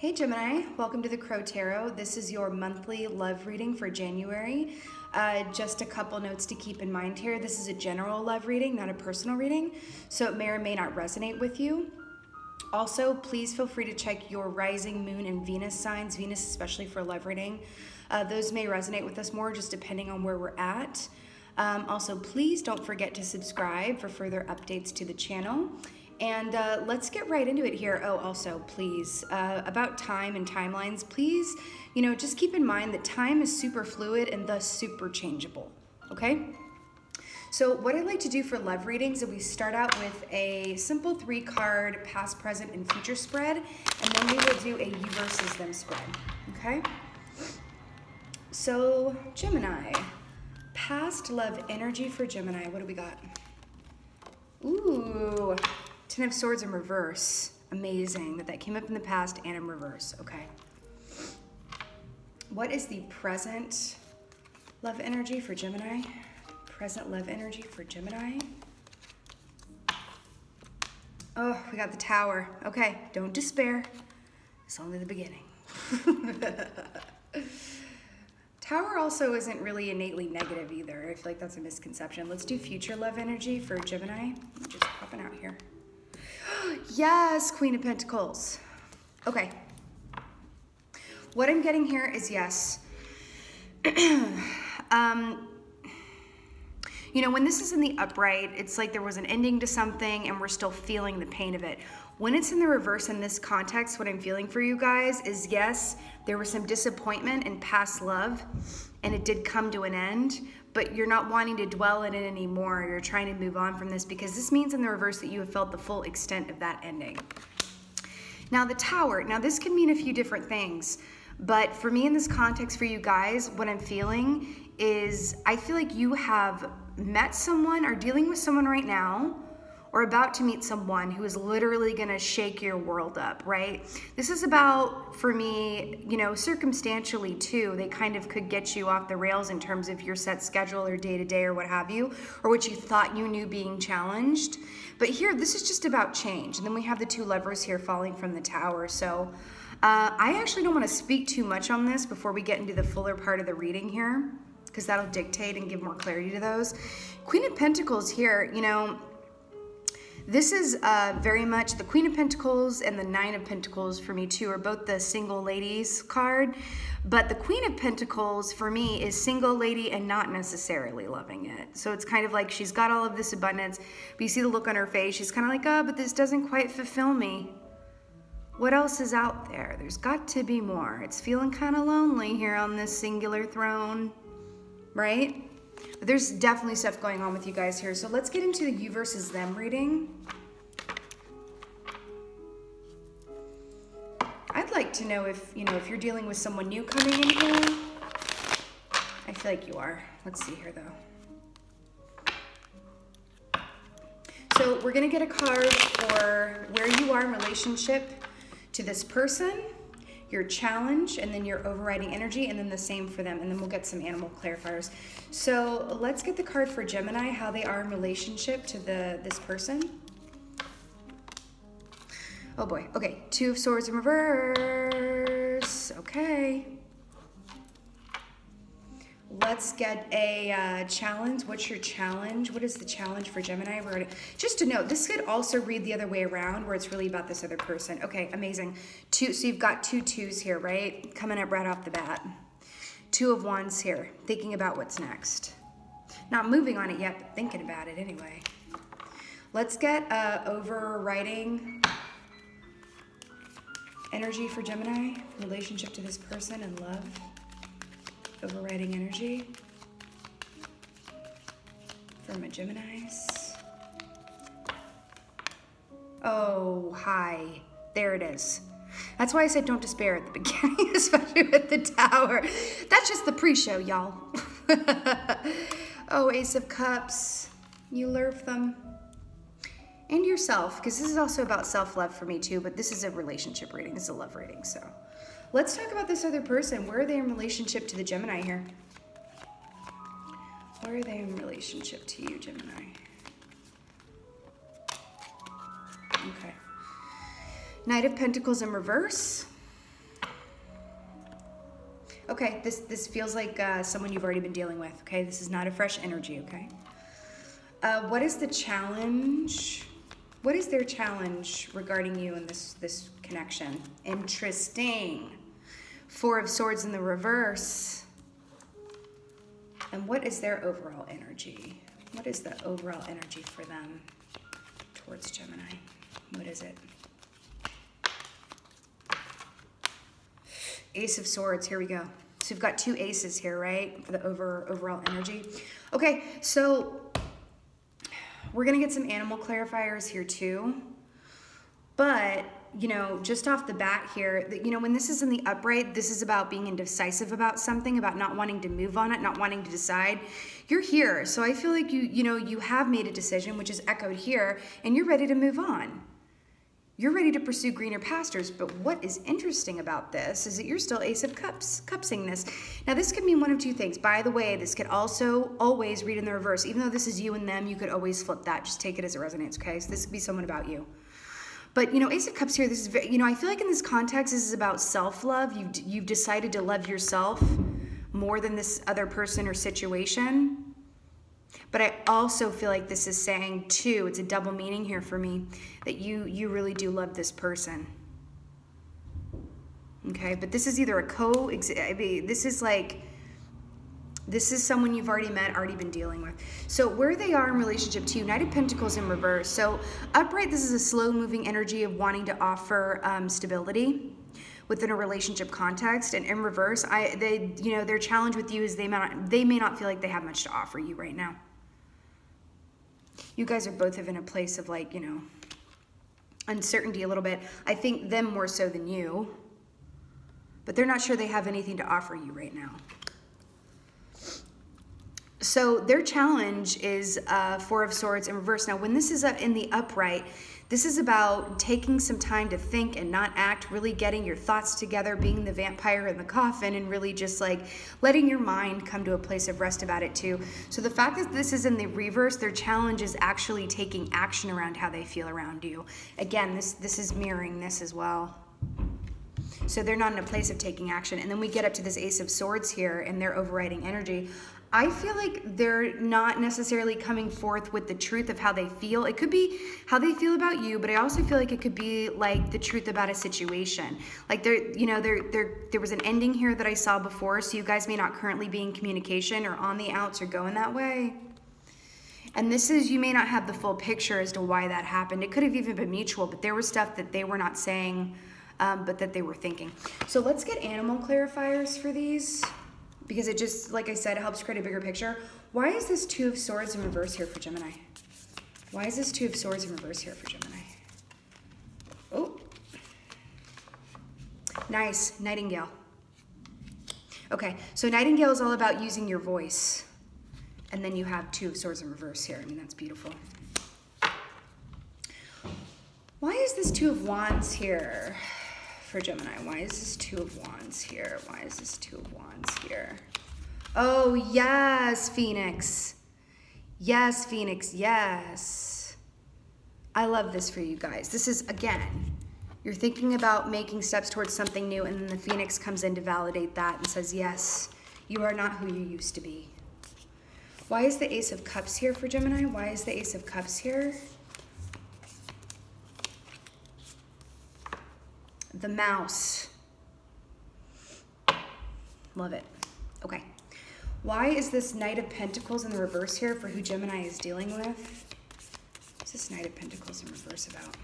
Hey Gemini, welcome to the Crow Tarot. This is your monthly love reading for January. Just a couple notes to keep in mind here. This is a general love reading, not a personal reading, so it may or may not resonate with you. Also, please feel free to check your rising, moon, and Venus signs, Venus especially for love reading. Those may resonate with us more just depending on where we're at. Also, please don't forget to subscribe for further updates to the channel. And let's get right into it here. Oh, also, please, about time and timelines, please, just keep in mind that time is super fluid and thus super changeable, okay? So what I like to do for love readings is we start out with a simple 3-card past, present, and future spread, and then we will do a you versus them spread, okay? So Gemini, past love energy for Gemini, what do we got? Ooh. 10 of Swords in reverse. Amazing that came up in the past and in reverse. Okay. What is the present love energy for Gemini? Present love energy for Gemini. Oh, we got the Tower. Okay, don't despair. It's only the beginning. Tower also isn't really innately negative either. I feel like that's a misconception. Let's do future love energy for Gemini. I'm just popping out here. Yes, Queen of Pentacles. Okay. What I'm getting here is yes. When this is in the upright, it's like there was an ending to something and we're still feeling the pain of it. When it's in the reverse in this context, what I'm feeling for you guys is yes, there was some disappointment in past love and it did come to an end, but you're not wanting to dwell in it anymore. You're trying to move on from this because this means in the reverse that you have felt the full extent of that ending. Now the Tower, now this can mean a few different things, but for me in this context for you guys, what I'm feeling is I feel like you have met someone or dealing with someone right now or about to meet someone who is literally gonna shake your world up, right? This is about, for me, circumstantially too, they kind of could get you off the rails in terms of your set schedule or day-to-day or what have you, or what you thought you knew being challenged. But here, this is just about change. And then we have the two Lovers here falling from the Tower. So I actually don't wanna speak too much on this before we get into the fuller part of the reading here, because that'll dictate and give more clarity to those. Queen of Pentacles here, this is very much the Queen of Pentacles and the Nine of Pentacles for me too are both the single ladies card, but the Queen of Pentacles for me is single lady and not necessarily loving it. So it's kind of like she's got all of this abundance, but you see the look on her face. She's kind of like, oh, but this doesn't quite fulfill me. What else is out there? There's got to be more. It's feeling kind of lonely here on this singular throne, right? There's definitely stuff going on with you guys here. So let's get into the you versus them reading. I'd like to know if, if you're dealing with someone new coming in here. I feel like you are. Let's see here though. So we're gonna get a card for where you are in relationship to this person, your challenge, and then your overriding energy, and then the same for them, and then we'll get some animal clarifiers. So let's get the card for Gemini, how they are in relationship to this person. Oh boy, okay, 2 of Swords in reverse, okay. Let's get a challenge. What's your challenge? What is the challenge for Gemini? Just to note, this could also read the other way around where it's really about this other person. Okay, amazing. 2, so you've got 2 twos here, right? Coming up right off the bat. 2 of Wands here, thinking about what's next. Not moving on it yet, but thinking about it anyway. Let's get overriding energy for Gemini, relationship to this person and love. Overriding energy for my Geminis. Oh, hi. There it is. That's why I said don't despair at the beginning, especially with the Tower. That's just the pre-show, y'all. Oh, Ace of Cups. You love them. And yourself, because this is also about self-love for me too, but this is a relationship reading. This is a love reading, so. Let's talk about this other person. Where are they in relationship to the Gemini here? Where are they in relationship to you, Gemini? Okay. Knight of Pentacles in reverse. Okay, this feels like someone you've already been dealing with, okay? This is not a fresh energy, okay? What is the challenge? What is their challenge regarding you in this connection? Interesting. Four of Swords in the reverse. And what is their overall energy? What is the overall energy for them towards Gemini? What is it? Ace of Swords, here we go. So we've got two aces here, right? For the overall energy. Okay, so we're gonna get some animal clarifiers here too. But, you know, just off the bat here, you know, when this is in the upright, this is about being indecisive about something, about not wanting to move on it, not wanting to decide. You're here, so I feel like you know, you have made a decision, which is echoed here, and you're ready to move on. You're ready to pursue greener pastures, but what is interesting about this is that you're still Ace of Cups, cupsing this. Now this could mean one of two things. By the way, this could also always read in the reverse. Even though this is you and them, you could always flip that. Just take it as it resonates, okay? So this could be someone about you. But you know, Ace of Cups here, this is, you know, I feel like in this context, this is about self-love. You've decided to love yourself more than this other person or situation. But I also feel like this is saying, too, it's a double meaning here for me, that you really do love this person. Okay, but this is either a this is someone you've already met, already been dealing with. So where they are in relationship to Knight of Pentacles in reverse. So upright, this is a slow-moving energy of wanting to offer stability within a relationship context, and in reverse, you know, their challenge with you is they may not feel like they have much to offer you right now. You guys are both in a place of, like, you know, uncertainty a little bit. I think them more so than you, but they're not sure they have anything to offer you right now. So their challenge is Four of Swords in reverse. Now, when this is up in the upright, this is about taking some time to think and not act, really getting your thoughts together, being the vampire in the coffin, and really just, like, letting your mind come to a place of rest about it too. So the fact that this is in the reverse, their challenge is actually taking action around how they feel around you. Again, this is mirroring this as well. So they're not in a place of taking action. And then we get up to this Ace of Swords here and their overriding energy. I feel like they're not necessarily coming forth with the truth of how they feel. It could be how they feel about you, but I also feel like it could be, like, the truth about a situation. Like, there was an ending here that I saw before, so you guys may not currently be in communication or on the outs or going that way. And this is, you may not have the full picture as to why that happened. It could have even been mutual, but there was stuff that they were not saying, but that they were thinking. So let's get animal clarifiers for these, because it just, like I said, it helps create a bigger picture. Why is this Two of Swords in reverse here for Gemini? Why is this Two of Swords in reverse here for Gemini? Oh, nice, Nightingale. Okay, so Nightingale is all about using your voice. And then you have Two of Swords in reverse here. I mean, that's beautiful. Why is this Two of Wands here for Gemini? Why is this Two of Wands here? Why is this Two of Wands here? Oh, yes, Phoenix. Yes, Phoenix, yes. I love this for you guys. This is, again, you're thinking about making steps towards something new, and then the Phoenix comes in to validate that and says, yes, you are not who you used to be. Why is the Ace of Cups here for Gemini? Why is the Ace of Cups here? The Mouse. Love it. Okay. Why is this Knight of Pentacles in the reverse here for who Gemini is dealing with? What's this Knight of Pentacles in reverse about?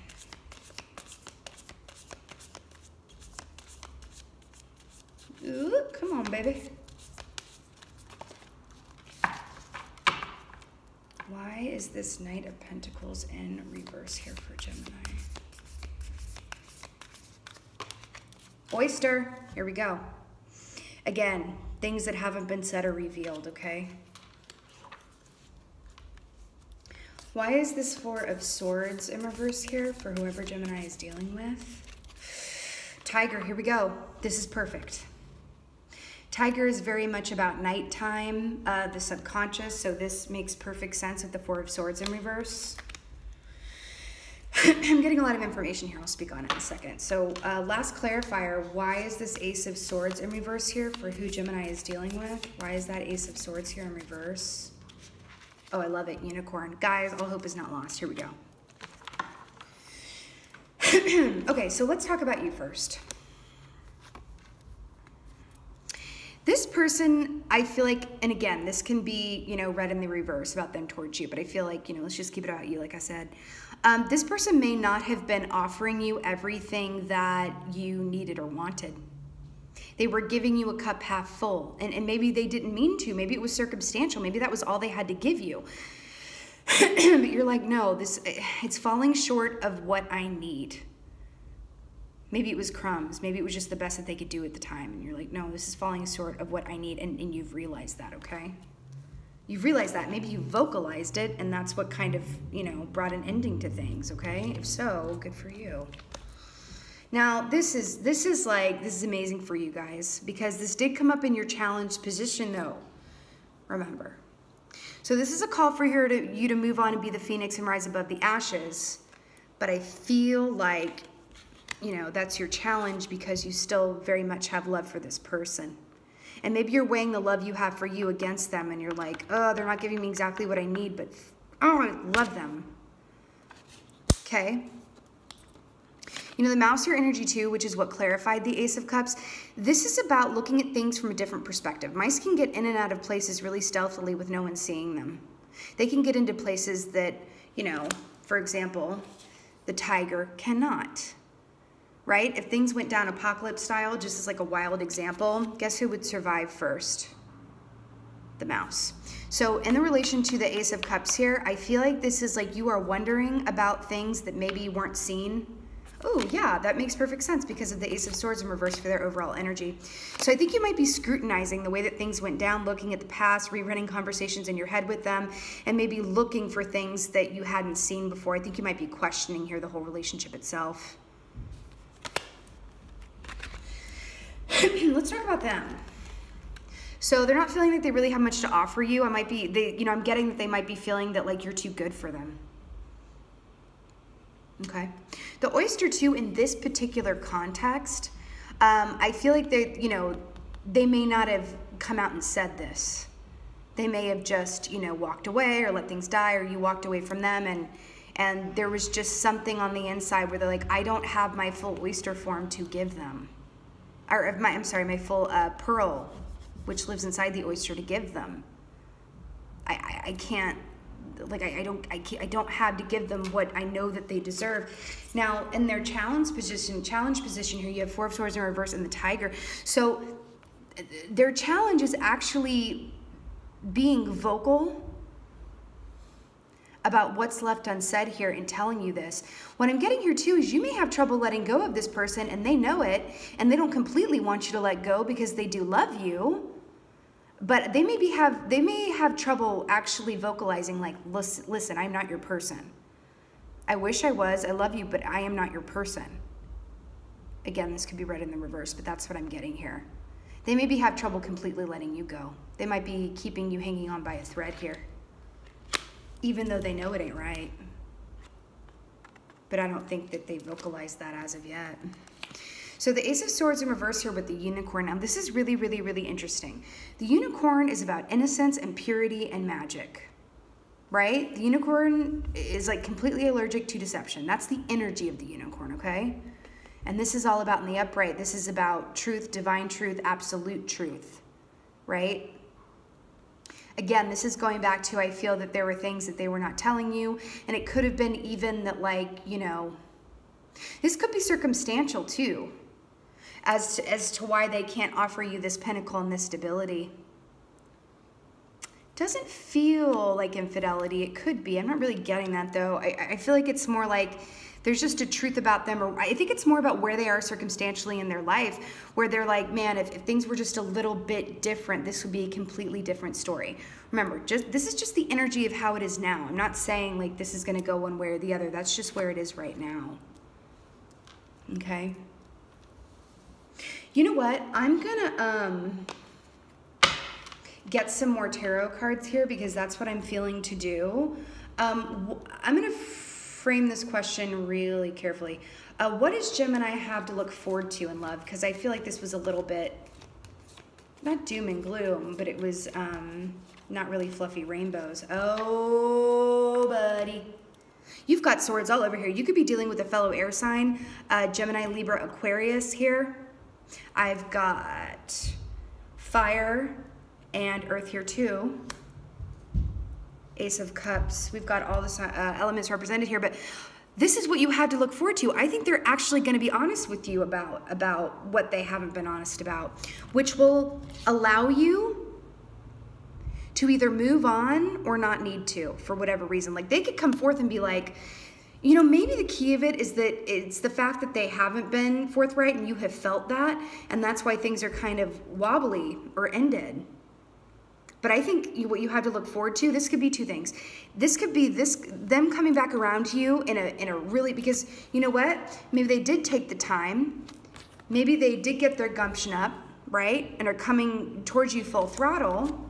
Ooh, come on, baby. Why is this Knight of Pentacles in reverse here for Gemini? Oyster, here we go. Again, things that haven't been said or revealed, okay? Why is this Four of Swords in reverse here for whoever Gemini is dealing with? Tiger, here we go. This is perfect. Tiger is very much about nighttime, the subconscious, so this makes perfect sense with the Four of Swords in reverse. I'm getting a lot of information here. I'll speak on it in a second. So last clarifier, why is this Ace of Swords in reverse here for who Gemini is dealing with? Why is that Ace of Swords here in reverse? Oh, I love it, unicorn. Guys, all hope is not lost. Here we go. Okay, so let's talk about you first. This person, I feel like, and again, this can be, you know, read in the reverse about them towards you, but I feel like, you know, let's just keep it about you, like I said. This person may not have been offering you everything that you needed or wanted. They were giving you a cup half full, and maybe they didn't mean to. Maybe it was circumstantial. Maybe that was all they had to give you. But you're like, no, it's falling short of what I need. Maybe it was crumbs. Maybe it was just the best that they could do at the time. And you're like, no, this is falling short of what I need. And you've realized that, okay? You've realized that. Maybe you vocalized it, and that's what kind of, you know, brought an ending to things, okay? If so, good for you. Now, this is amazing for you guys, because this did come up in your challenged position, though. Remember. So this is a call for you to move on and be the phoenix and rise above the ashes. But I feel like, you know, that's your challenge, because you still very much have love for this person. And maybe you're weighing the love you have for you against them, and you're like, oh, they're not giving me exactly what I need, but oh, I love them. Okay. You know, the mouse here energy too, which is what clarified the Ace of Cups. This is about looking at things from a different perspective. Mice can get in and out of places really stealthily with no one seeing them. They can get into places that, you know, for example, the tiger cannot. Right? If things went down apocalypse style, just as like a wild example, guess who would survive first? The mouse. So in the relation to the Ace of Cups here, I feel like this is like you are wondering about things that maybe weren't seen. Oh, yeah, that makes perfect sense because of the Ace of Swords in reverse for their overall energy. So I think you might be scrutinizing the way that things went down, looking at the past, rerunning conversations in your head with them, and maybe looking for things that you hadn't seen before. I think you might be questioning here the whole relationship itself. Let's talk about them. So they're not feeling like they really have much to offer you. I'm getting that they might be feeling that like you're too good for them. Okay. The oyster too, in this particular context, I feel like they, you know, they may not have come out and said this. They may have just, you know, walked away or let things die, or you walked away from them and there was just something on the inside where they're like, I don't have my full oyster form to give them. Or my full pearl, which lives inside the oyster, to give them. I can't, like, I don't have to give them what I know that they deserve. Now, in their challenge position here, you have Four of Swords in reverse and the tiger. So their challenge is actually being vocal about what's left unsaid here and telling you this. What I'm getting here too is you may have trouble letting go of this person, and they know it, and they don't completely want you to let go because they do love you, but they may have trouble actually vocalizing, like, listen, I'm not your person. I wish I was, I love you, but I am not your person. Again, this could be read in the reverse, but that's what I'm getting here. They maybe have trouble completely letting you go. They might be keeping you hanging on by a thread here, even though they know it ain't right. But I don't think that they vocalized that as of yet. So the Ace of Swords in reverse here with the unicorn. Now this is really, really, really interesting. The unicorn is about innocence and purity and magic, right? The unicorn is like completely allergic to deception. That's the energy of the unicorn, okay? And this is all about in the upright. This is about truth, divine truth, absolute truth, right? Again, this is going back to, I feel that there were things that they were not telling you, and it could have been even that, like, you know, this could be circumstantial too, as to why they can't offer you this pinnacle and this stability. Doesn't feel like infidelity. It could be. I'm not really getting that though. I feel like it's more like there's just a truth about them, or I think it's more about where they are circumstantially in their life, where they're like, man, if things were just a little bit different, this would be a completely different story. Remember, this is just the energy of how it is now. I'm not saying like this is going to go one way or the other. That's just where it is right now. Okay. You know what? I'm going to get some more tarot cards here because that's what I'm feeling to do. I'm going to frame this question really carefully. What does Gemini have to look forward to in love? Because I feel like this was a little bit, not doom and gloom, but it was not really fluffy rainbows. Oh, buddy. You've got swords all over here. You could be dealing with a fellow air sign, Gemini, Libra, Aquarius here. I've got fire and earth here too. Ace of Cups. We've got all the elements represented here, but this is what you had to look forward to. I think they're actually going to be honest with you about what they haven't been honest about, which will allow you to either move on or not need to for whatever reason. Like, they could come forth and be like, you know, maybe the key of it is that it's the fact that they haven't been forthright and you have felt that, and that's why things are kind of wobbly or ended. But I think what you have to look forward to, this could be two things. This could be them coming back around to you in a really, because you know what? Maybe they did take the time. Maybe they did get their gumption up, right? And are coming towards you full throttle.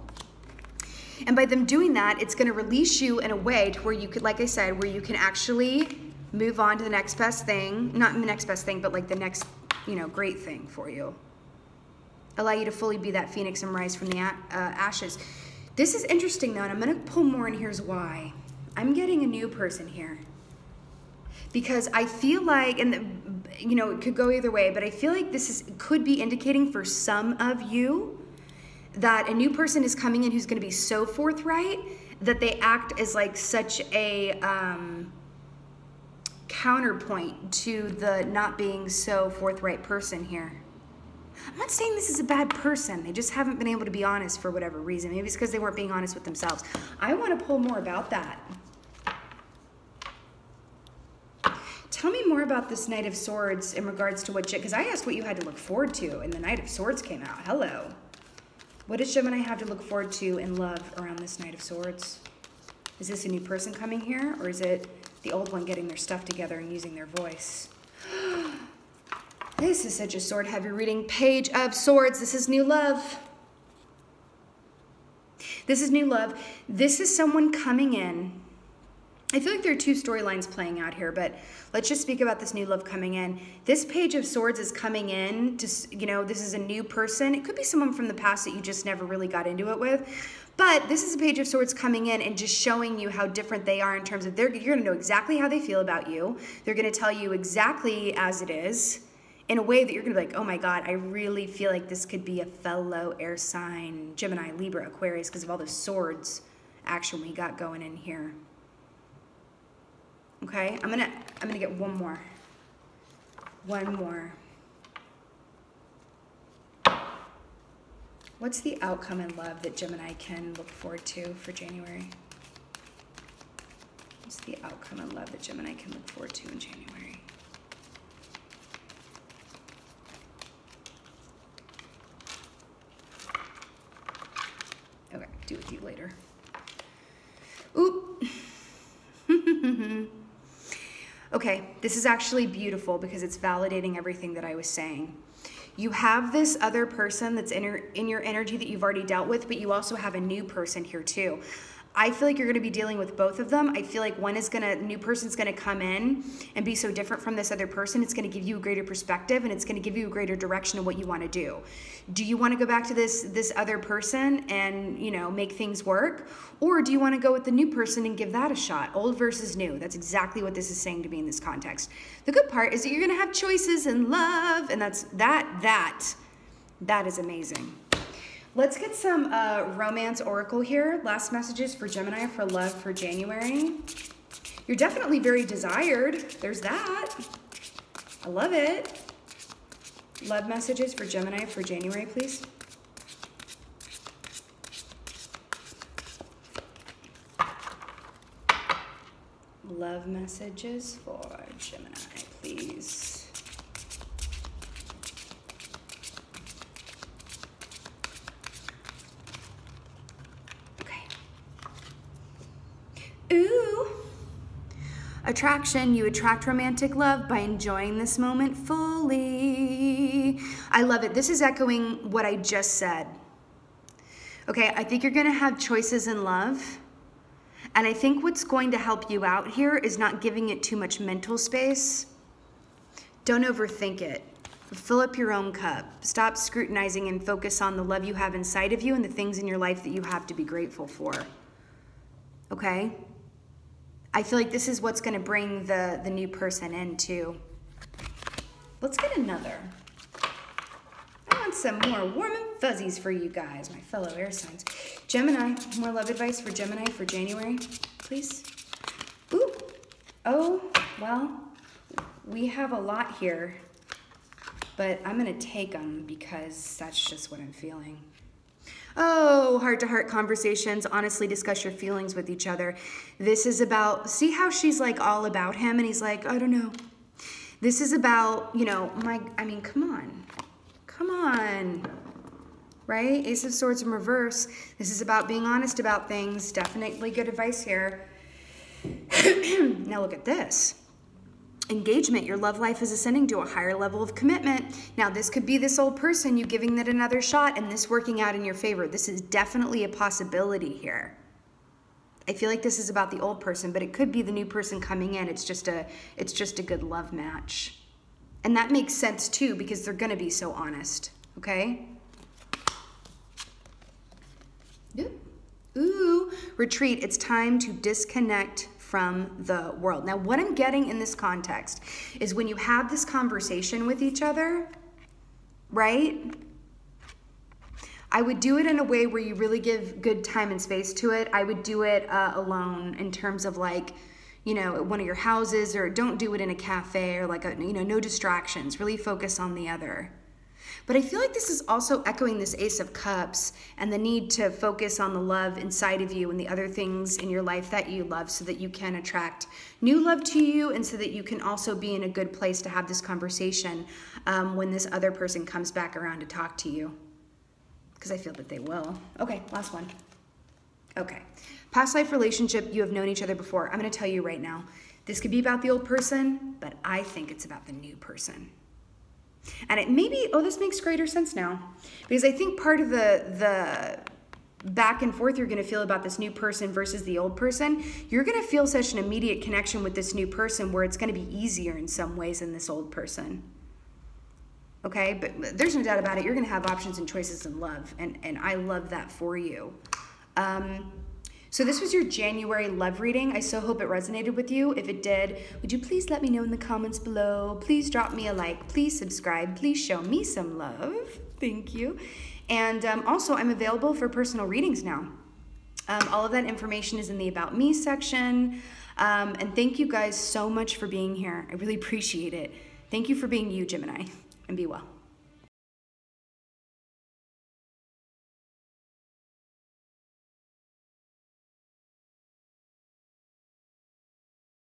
And by them doing that, it's going to release you in a way to where you could, like I said, where you can actually move on to the next best thing. Not the next best thing, but like the next, you know, great thing for you. Allow you to fully be that phoenix and rise from the ashes. This is interesting though, and I'm gonna pull more, and here's why. I'm getting a new person here. Because I feel like, and you know, it could go either way, but I feel like this is, could be indicating for some of you that a new person is coming in who's gonna be so forthright that they act as like such a counterpoint to the not being so forthright person here. I'm not saying this is a bad person. They just haven't been able to be honest for whatever reason. Maybe it's because they weren't being honest with themselves. I want to pull more about that. Tell me more about this Knight of Swords in regards to what, because I asked what you had to look forward to, and the Knight of Swords came out. Hello. What does Gemini have to look forward to in love around this Knight of Swords? Is this a new person coming here, or is it the old one getting their stuff together and using their voice? This is such a sword-heavy reading. Page of Swords. This is new love. This is new love. This is someone coming in. I feel like there are two storylines playing out here, but let's just speak about this new love coming in. This Page of Swords is coming in to, you know, this is a new person. It could be someone from the past that you just never really got into it with. But this is a Page of Swords coming in and just showing you how different they are in terms of you're going to know exactly how they feel about you. They're going to tell you exactly as it is, in a way that you're going to be like, oh my God, I really feel like this could be a fellow air sign, Gemini, Libra, Aquarius, because of all the swords action we got going in here. Okay, I'm gonna get one more. One more. What's the outcome in love that Gemini can look forward to for January? What's the outcome in love that Gemini can look forward to in January? Do with you later. Oop. Okay, this is actually beautiful because it's validating everything that I was saying. You have this other person that's in your energy that you've already dealt with, but you also have a new person here too. I feel like you're going to be dealing with both of them. I feel like one is going to, new person's going to come in and be so different from this other person. It's going to give you a greater perspective, and it's going to give you a greater direction of what you want to do. Do you want to go back to this other person and, you know, make things work? Or do you want to go with the new person and give that a shot? Old versus new. That's exactly what this is saying to me in this context. The good part is that you're going to have choices and love, and that is amazing. Let's get some romance oracle here. Last messages for Gemini for love for January. You're definitely very desired. There's that. I love it. Love messages for Gemini for January, please. Love messages for Gemini, please. Attraction. You attract romantic love by enjoying this moment fully. I love it. This is echoing what I just said. Okay, I think you're going to have choices in love. And I think what's going to help you out here is not giving it too much mental space. Don't overthink it. Fill up your own cup. Stop scrutinizing and focus on the love you have inside of you and the things in your life that you have to be grateful for. Okay? I feel like this is what's going to bring the new person in too. Let's get another. I want some more warm and fuzzies for you guys, my fellow air signs. Gemini, more love advice for Gemini for January, please. Ooh. Oh, well, we have a lot here, but I'm going to take them because that's just what I'm feeling. Oh, heart-to-heart conversations. Honestly, discuss your feelings with each other. This is about, see how she's like all about him and he's like, I don't know. This is about, you know, I mean, come on. Come on. Right? Ace of Swords in reverse. This is about being honest about things. Definitely good advice here. Now look at this. Engagement. Your love life is ascending to a higher level of commitment. Now this could be this old person, you giving that another shot and this working out in your favor. This is definitely a possibility here. I feel like this is about the old person, but it could be the new person coming in. It's just a good love match. And that makes sense too, because they're going to be so honest. Okay? Yep. Ooh, retreat. It's time to disconnect from the world. Now, what I'm getting in this context is when you have this conversation with each other, right? I would do it in a way where you really give good time and space to it. I would do it alone in terms of like, you know, at one of your houses, or don't do it in a cafe, or like, you know, no distractions, really focus on the other. But I feel like this is also echoing this Ace of Cups and the need to focus on the love inside of you and the other things in your life that you love so that you can attract new love to you and so that you can also be in a good place to have this conversation when this other person comes back around to talk to you, because I feel that they will. Okay, last one. Okay. Past life relationship, you have known each other before. I'm going to tell you right now, this could be about the old person, but I think it's about the new person. And it maybe, oh, this makes greater sense now, because I think part of the back and forth you're going to feel about this new person versus the old person, you're going to feel such an immediate connection with this new person where it's going to be easier in some ways than this old person. Okay, but there's no doubt about it. You're going to have options and choices in love, and I love that for you. So this was your January love reading. I so hope it resonated with you. If it did, would you please let me know in the comments below? Please drop me a like. Please subscribe. Please show me some love. Thank you. And also, I'm available for personal readings now. All of that information is in the About Me section. And thank you guys so much for being here. I really appreciate it. Thank you for being you, Gemini. And be well.